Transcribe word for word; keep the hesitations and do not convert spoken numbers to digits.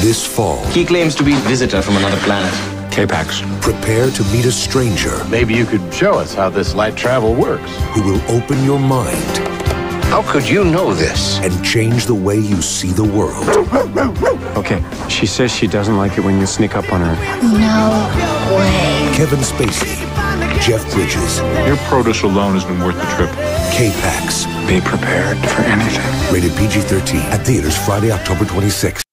this fall. He claims to be a visitor from another planet. K-Pax. Prepare to meet a stranger. Maybe you could show us how this light travel works. Who will open your mind. How could you know this? And change the way you see the world. Okay, she says she doesn't like it when you sneak up on her. No way. Kevin Spacey. Jeff Bridges. Your produce alone has been worth the trip. K-Pax. Be prepared for anything. Rated P G thirteen at theaters Friday, October twenty-sixth.